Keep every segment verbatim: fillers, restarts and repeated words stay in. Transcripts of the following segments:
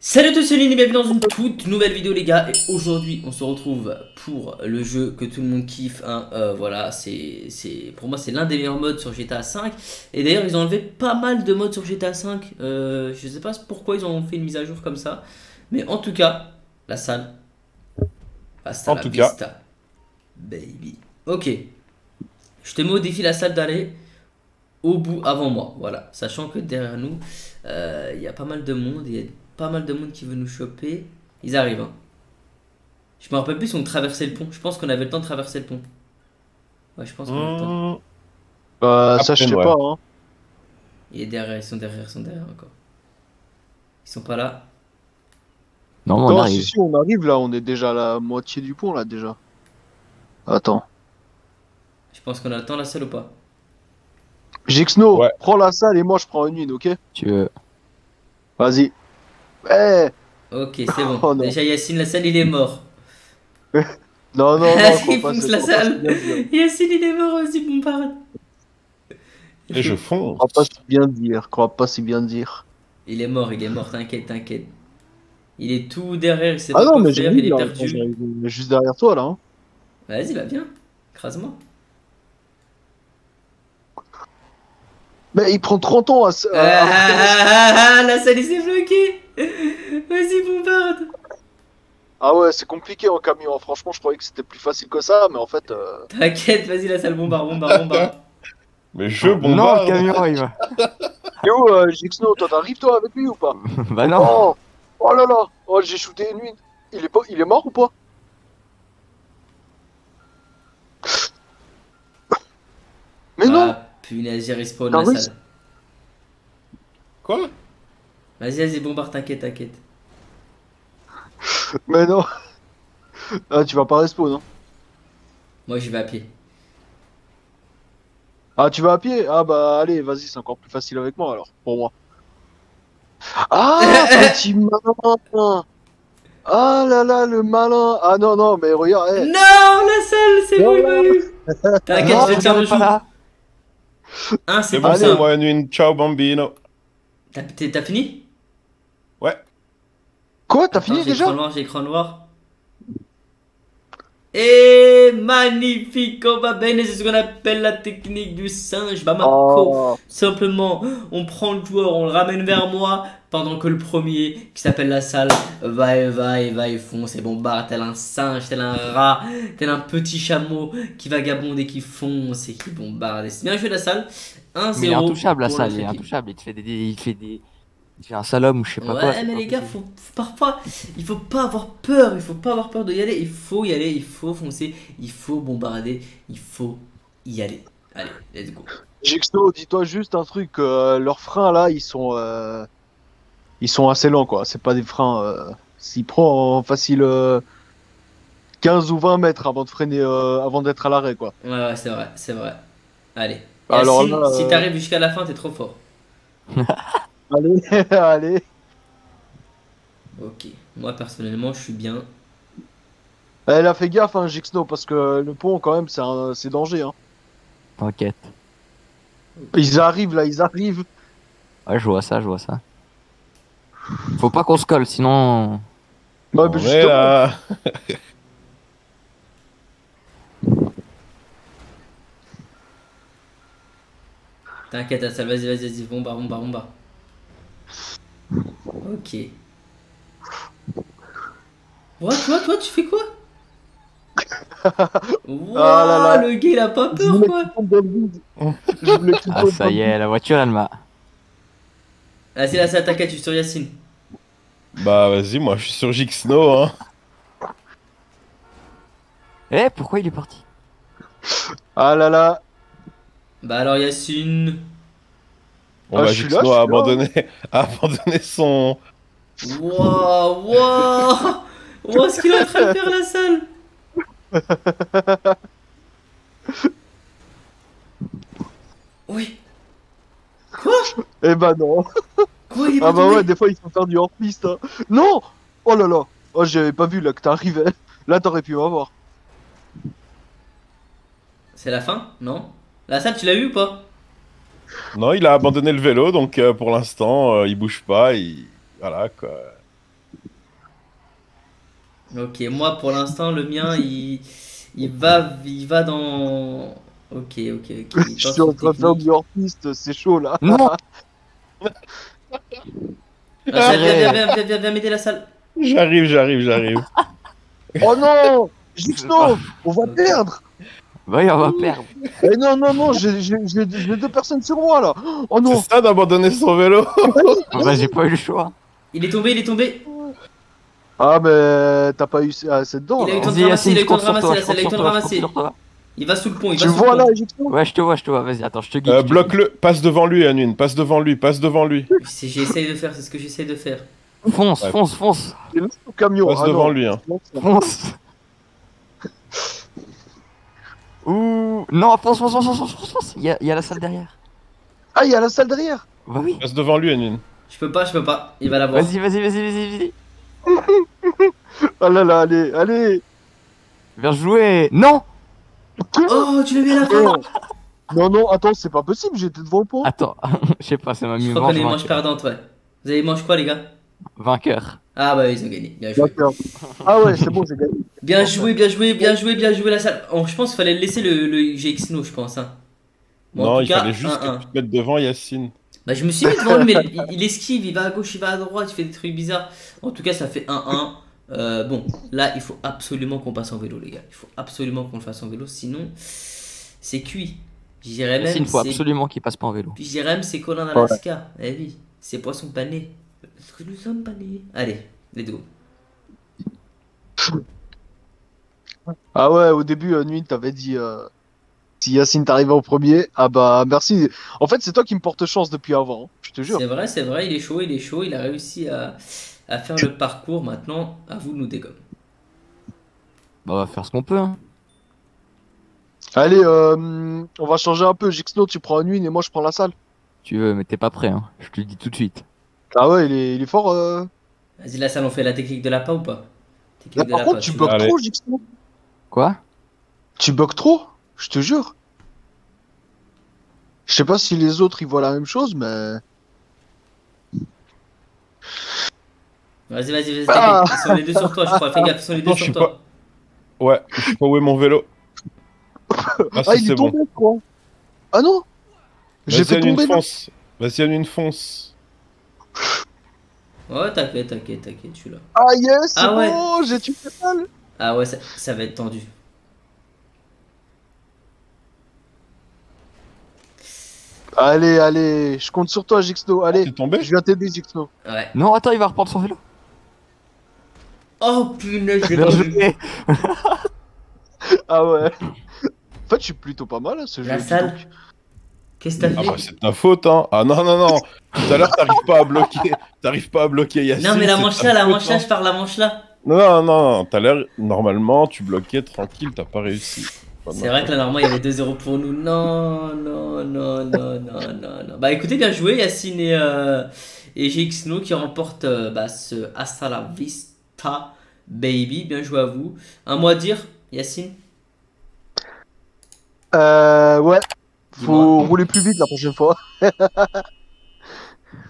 Salut à tous, c'est Yacine et bienvenue dans une toute nouvelle vidéo les gars. Et aujourd'hui on se retrouve pour le jeu que tout le monde kiffe hein. euh, Voilà, c'est pour moi c'est l'un des meilleurs modes sur G T A cinq. Et d'ailleurs ils ont enlevé pas mal de modes sur G T A cinq, euh, je sais pas pourquoi ils ont fait une mise à jour comme ça. Mais en tout cas, Lasalle, hasta la vista, baby. Ok, je te mets au défi Lasalle d'aller au bout avant moi. Voilà, sachant que derrière nous il euh, y a pas mal de monde, il y a pas mal de monde qui veut nous choper. Ils arrivent hein. Je me rappelle plus si on traversait le pont. Je pense qu'on avait le temps de traverser le pont. Ouais, je pense qu'on a le temps. Bah euh, ça je sais ouais. pas hein. Il est derrière, ils sont derrière, ils sont derrière encore. Ils sont pas là. Non, non on arrive. Si, si on arrive là, on est déjà à la moitié du pont là déjà. Attends. Je pense qu'on attend Lasalle ou pas. Gixno, ouais. Prends Lasalle et moi je prends une une, ok? Tu veux. Vas-y. Hey. Ok, c'est bon. Oh, déjà Yacine Lasalle il est mort. non non non. Il fonce Lasalle. Yacine il est mort aussi, bombarde. Et je fonce. Crois pas si bien dire. Crois pas si bien dire. Il est mort, il est mort. T'inquiète, t'inquiète. Il est tout derrière. Il sait ah pas non, mais faire, il est là, perdu. Il est juste derrière toi là. Hein. Vas-y, va bien. Crase-moi. Mais il prend trente ans à se. Ah, ah, ah Lasalle il s'est bloqué. Vas-y bombarde. Ah ouais c'est compliqué en camion, franchement je croyais que c'était plus facile que ça mais en fait euh... T'inquiète vas-y Lasalle bombarde, bombarde, bombarde. Mais je bombarde. Non le camion il va. Et où euh, Gixno, toi t'arrives toi avec lui ou pas? Bah non. Oh, oh là là. Oh j'ai shooté une mine. Il est pas... il est mort ou pas? Mais ah, non. Punaise il respawn Lasalle. Quoi? Vas-y, vas-y, bombarde, t'inquiète, t'inquiète. Mais non. Ah, tu vas pas respawn, non? Moi, je vais à pied. Ah, tu vas à pied? Ah, bah, allez, vas-y, c'est encore plus facile avec moi, alors, pour moi. Ah, petit malin. Ah là là, le malin. Ah non, non, mais regarde. Hey. Non, Lasalle, c'est bon, il m'a eu. T'inquiète, je vais te faire le chou. Hein, c'est bon, ça. Moi, une ciao, bambino. T'as fini? Ouais. Quoi? T'as fini déjà? J'ai écran noir, j'ai écran noir. Et magnifique, on va bene, c'est ce qu'on appelle la technique du singe. Bah, Marco, oh. Simplement, on prend le joueur, on le ramène vers moi, pendant que le premier, qui s'appelle Lasalle, va et va et va et fonce et bombarde, tel un singe, tel un rat, tel un petit chameau qui vagabonde et qui fonce et qui bombarde. C'est bien joué Lasalle. un zéro. Il est intouchable Lasalle, il est intouchable, il te fait des. Il fait des... Il fait un salom ou je sais pas ouais, quoi. Ouais mais les gars, faut, faut, parfois, il faut pas avoir peur, il faut pas avoir peur de y aller, il faut y aller, il faut foncer, il faut bombarder, il faut y aller. Allez, let's go. Gixno, dis-toi juste un truc, euh, leurs freins là, ils sont euh, ils sont assez lents quoi, c'est pas des freins, euh, s'ils prennent facile euh, quinze ou vingt mètres avant de freiner, euh, avant d'être à l'arrêt quoi. Ouais ouais, c'est vrai, c'est vrai. Allez, alors, Yacine, là, euh... si t'arrives jusqu'à la fin, t'es trop fort. Allez, allez. Ok, moi personnellement je suis bien. Elle a fait gaffe hein Gixno parce que le pont quand même c'est un... danger hein. T'inquiète. Ils arrivent là, ils arrivent. Ouais je vois ça, je vois ça. Faut pas qu'on se colle sinon... Bah mais justement... là. T'inquiète Lasalle, vas-y, vas-y, vas-y, bomba, bomba, bomba. Ok. What, what, what, tu fais quoi? Wow, ah là là. Le gars il a pas peur quoi. Je ah ça y est, la voiture elle m'a. Vas-y là, ça t'inquiète, tu es sur Yacine. Bah vas-y, moi je suis sur Gixno hein. Eh, pourquoi il est parti? Ah là là. Bah alors Yacine. On ah, va juste là, abandonner, abandonner son... Waouh, waouh, waouh, ce qu'il est en train de faire Lasalle. Oui. Quoi? Eh bah ben non. Quoi, il est ah bah ouais, des fois ils font faire du hors-piste. Hein. Non. Oh là là. Oh, j'avais pas vu là que t'arrivais. Là, t'aurais pu m'avoir. C'est la fin? Non. Lasalle, tu l'as eu ou pas? Non, il a abandonné le vélo, donc euh, pour l'instant, euh, il bouge pas, il... Voilà, quoi. Ok, moi pour l'instant le mien il, il va il va dans. Ok, ok, ok. Il Je suis en train de faire du hors-piste, c'est chaud là. Non. Ah, viens, viens, viens, viens, viens, viens m'aider la salle. J'arrive, j'arrive, j'arrive. Oh non, Gixno, on va perdre. Bah oui, on va perdre. Eh non, non, non, j'ai deux personnes sur moi là. Oh non. C'est ça d'abandonner son vélo. Bah j'ai pas eu le choix. Il est tombé, il est tombé. Ah mais t'as pas eu assez dedans. Il a eu le temps de ramasser, il a eu le temps de ramasser la salle, il a eu le temps de ramasser. Il va sous le pont, il va sous le pont. Tu vois là, Gixno ? Ouais, je te vois, je te vois, vas-y, attends, je te guide. Euh, bloque-le, passe devant lui, Anune, passe devant lui, passe devant lui. J'essaye de faire, c'est ce que j'essaye de faire. Fonce, ouais. fonce, fonce. C'est le camion, passe ah devant non. lui, hein. Fonce. Ouh. Non, fonce, fonce, fonce, fonce, fonce, fonce. Il y a, il y a la salle derrière. Ah, il y a la salle derrière. Bah oui. Passe devant lui, Anune. Je peux pas, je peux pas, il va l'avoir. Vas-y, vas-y, vas-y, vas-y, vas-y. Ah là là, allez, allez. Viens jouer. Non. Oh, tu l'as mis à la fin. Non, non, attends, c'est pas possible, j'étais devant le pont. Attends, je sais pas, ça m'a mis. Je crois qu'on est manche perdante, ouais. Vous avez mangé quoi, les gars? Vainqueur. Ah bah ils ont gagné, bien joué. Ah ouais, c'est bon, j'ai gagné. Bien joué, bien joué, bien joué, bien joué la salle. Oh, je pense qu'il fallait laisser le, le Gixno, je pense. Hein. Bon, non, en tout il cas, fallait juste un, un. que tu te mettes devant Yacine. Bah je me suis mis devant lui, mais il, il esquive, il va à gauche, il va à droite, il fait des trucs bizarres. En tout cas, ça fait un un. Euh, bon, là, il faut absolument qu'on passe en vélo, les gars. Il faut absolument qu'on le fasse en vélo, sinon, c'est cuit. J'irais même. Il faut absolument qu'il passe pas en vélo. J'irais même, c'est Colin d'Alaska. Eh oui, c'est poisson pané. Parce que nous sommes panés. Allez, let's go. Ah ouais, au début, euh, Nuit, t'avais dit euh, si Yacine t'arrivait en premier. Ah bah, merci. En fait, c'est toi qui me porte chance depuis avant, hein, je te jure. C'est vrai, c'est vrai, il est chaud, il est chaud, il a réussi à. à faire le parcours maintenant, à vous de nous dégommer. Bah on va faire ce qu'on peut hein. Allez, euh, on va changer un peu, Gixno tu prends Nuit et moi je prends la salle. Tu veux, mais t'es pas prêt hein, je te le dis tout de suite. Ah ouais, il est, il est fort euh... Vas-y la salle, on fait la technique de la pas ou pas? Technique de par la contre, pas, tu bloques trop Gixno. Quoi? Tu bloques trop, je te jure. Je sais pas si les autres ils voient la même chose, mais... Vas-y, vas-y, vas-y, ah ils sont les deux sur toi, je crois. Fais gaffe, ils sont les deux non, sur toi. Pas... Ouais, je sais pas où est mon vélo. Ah, ah si, il est, est tombé, bon. quoi. Ah non J'ai fait tomber. Vas-y, Vas-y, Anune, fonce. Ouais, t'inquiète, t'inquiète, t'inquiète, je suis là. Ah yes, ah, ouais. bon, j'ai tué la balle. Ah ouais, ça, ça va être tendu. Allez, allez, je compte sur toi, Gixno. Allez, t'es tombé ? Je viens t'aider, Gixno. Ouais. Non, attends, il va reprendre son vélo. Oh punaise, je l'ai Ah ouais. En fait, je suis plutôt pas mal à ce jeu. La salle. Qu'est-ce que t'as fait ? Ah bah, c'est ta faute, hein. Ah non, non, non. Tout à l'heure, t'arrives pas à bloquer. T'arrives pas à bloquer Yacine. Non, mais la manche là, la manche là, je pars la manche là. Non, non, non. T'as l'air. Normalement, tu bloquais tranquille, t'as pas réussi. C'est vrai que là, normalement, il y avait deux zéro pour nous. Non, non, non, non, non, non, non. Bah écoutez, bien joué, Yacine et, euh, et Gixno qui remportent euh, bah, ce Hasta la Vista, baby. Bien joué à vous. Un mot à dire, Yacine? Euh, ouais. Faut rouler plus vite la prochaine fois.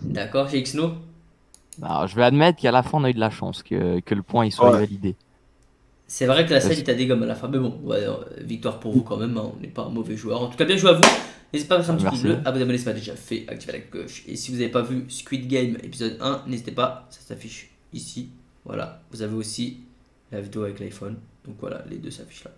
D'accord, Gixno. Bah, je vais admettre qu'à la fin, on a eu de la chance que, que le point il soit ouais. validé. C'est vrai que la salle, il t'a dégommé à la fin, mais bon, ouais, victoire pour vous quand même, hein. On n'est pas un mauvais joueur. En tout cas, bien joué à vous. N'hésitez pas à passer un petit pouce bleu, à vous abonner si ce n'est pas déjà fait, activer la cloche. Et si vous n'avez pas vu Squid Game épisode un, n'hésitez pas, ça s'affiche ici. Voilà, vous avez aussi la vidéo avec l'iPhone. Donc voilà, les deux s'affichent là.